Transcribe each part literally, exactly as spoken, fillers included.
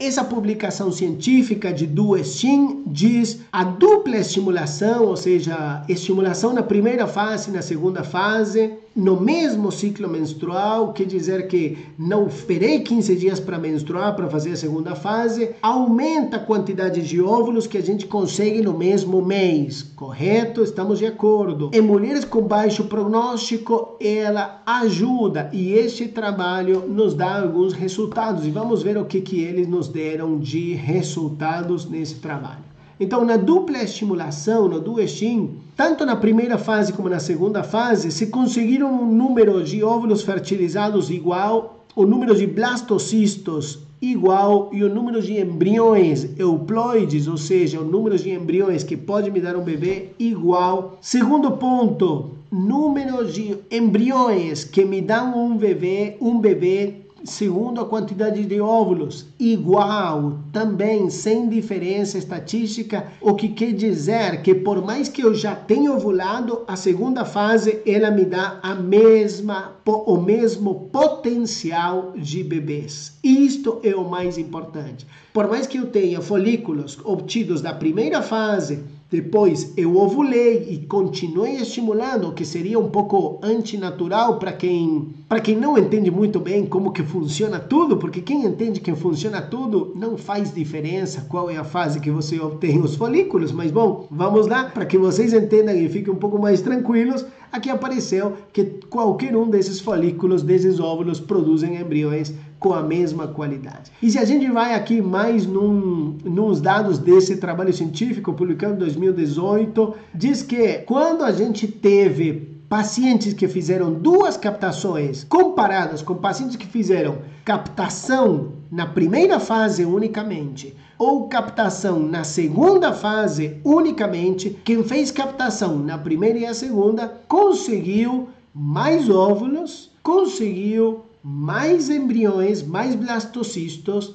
Essa publicação científica de Duostim diz a dupla estimulação, ou seja, estimulação na primeira fase e na segunda fase, no mesmo ciclo menstrual, quer dizer que não esperei quinze dias para menstruar, para fazer a segunda fase, aumenta a quantidade de óvulos que a gente consegue no mesmo mês, correto? Estamos de acordo. Em mulheres com baixo prognóstico, ela ajuda, e este trabalho nos dá alguns resultados, e vamos ver o que, que eles nos deram de resultados nesse trabalho. Então, na dupla estimulação, no Duostim, tanto na primeira fase como na segunda fase, se conseguiram um número de óvulos fertilizados igual, o número de blastocistos igual e o número de embriões euploides, ou seja, o número de embriões que pode me dar um bebê, igual. Segundo ponto, número de embriões que me dão um bebê, um bebê, segundo a quantidade de óvulos, igual, também sem diferença estatística, o que quer dizer que por mais que eu já tenha ovulado, a segunda fase ela me dá a mesma, o mesmo potencial de bebês. Isto é o mais importante. Por mais que eu tenha folículos obtidos da primeira fase, depois eu ovulei e continuei estimulando, o que seria um pouco antinatural para quem, para quem não entende muito bem como que funciona tudo, porque quem entende que funciona tudo não faz diferença qual é a fase que você obtém os folículos, mas bom, vamos lá, para que vocês entendam e fiquem um pouco mais tranquilos, aqui apareceu que qualquer um desses folículos, desses óvulos, produzem embriões com a mesma qualidade. E se a gente vai aqui mais num, nos dados desse trabalho científico publicado em dois mil e dezoito, diz que quando a gente teve pacientes que fizeram duas captações comparadas com pacientes que fizeram captação na primeira fase unicamente ou captação na segunda fase unicamente, quem fez captação na primeira e a segunda conseguiu mais óvulos, conseguiu mais embriões, mais blastocistos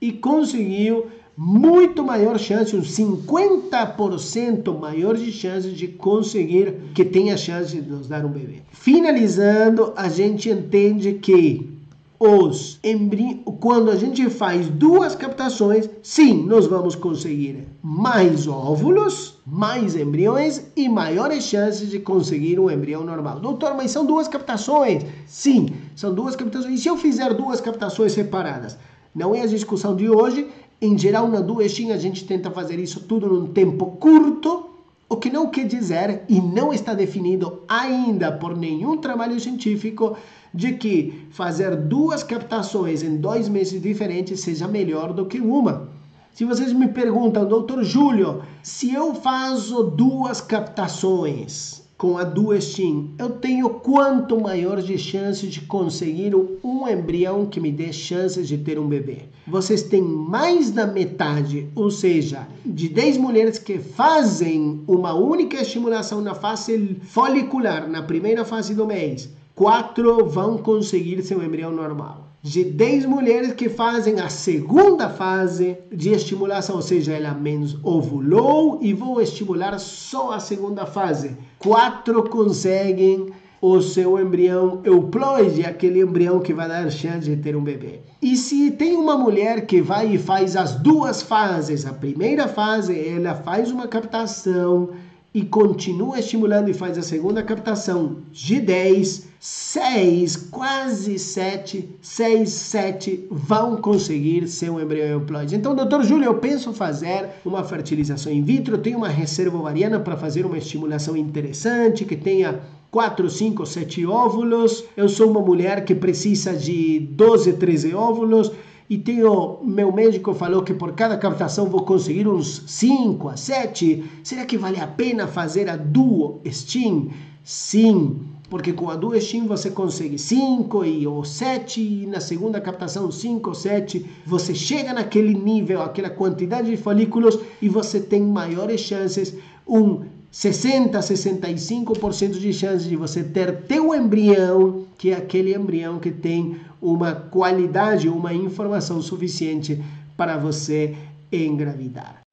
e conseguiu muito maior chance, uns cinquenta por cento maior de chance de conseguir que tenha chance de nos dar um bebê. Finalizando, a gente entende que os embri... quando a gente faz duas captações, sim, nós vamos conseguir mais óvulos, mais embriões e maiores chances de conseguir um embrião normal. Doutor, mas são duas captações? Sim, são duas captações. E se eu fizer duas captações separadas? Não é a discussão de hoje. Em geral, na Duostim, a gente tenta fazer isso tudo num tempo curto, o que não quer dizer, e não está definido ainda por nenhum trabalho científico, de que fazer duas captações em dois meses diferentes seja melhor do que uma. Se vocês me perguntam, doutor Júlio, se eu faço duas captações com a Duostim, eu tenho quanto maior de chances de conseguir um embrião que me dê chances de ter um bebê? Vocês têm mais da metade, ou seja, de dez mulheres que fazem uma única estimulação na fase folicular, na primeira fase do mês, quatro vão conseguir seu embrião normal. De dez mulheres que fazem a segunda fase de estimulação, ou seja, ela menos ovulou e vão estimular só a segunda fase, quatro conseguem o seu embrião euploide, aquele embrião que vai dar chance de ter um bebê. E se tem uma mulher que vai e faz as duas fases, a primeira fase ela faz uma captação e continua estimulando e faz a segunda captação de dez, seis, quase sete, seis, sete vão conseguir ser um embrião euploide. Então, doutor Júlio, eu penso fazer uma fertilização in vitro, tenho uma reserva ovariana para fazer uma estimulação interessante, que tenha quatro, cinco, sete óvulos, eu sou uma mulher que precisa de doze, treze óvulos, e tenho, meu médico falou que por cada captação vou conseguir uns cinco a sete, será que vale a pena fazer a Duostim? Sim, porque com a Duostim você consegue cinco ou sete, e na segunda captação cinco ou sete, você chega naquele nível, aquela quantidade de folículos, e você tem maiores chances, um sessenta, sessenta e cinco por cento de chance de você ter teu embrião, que é aquele embrião que tem uma qualidade, uma informação suficiente para você engravidar.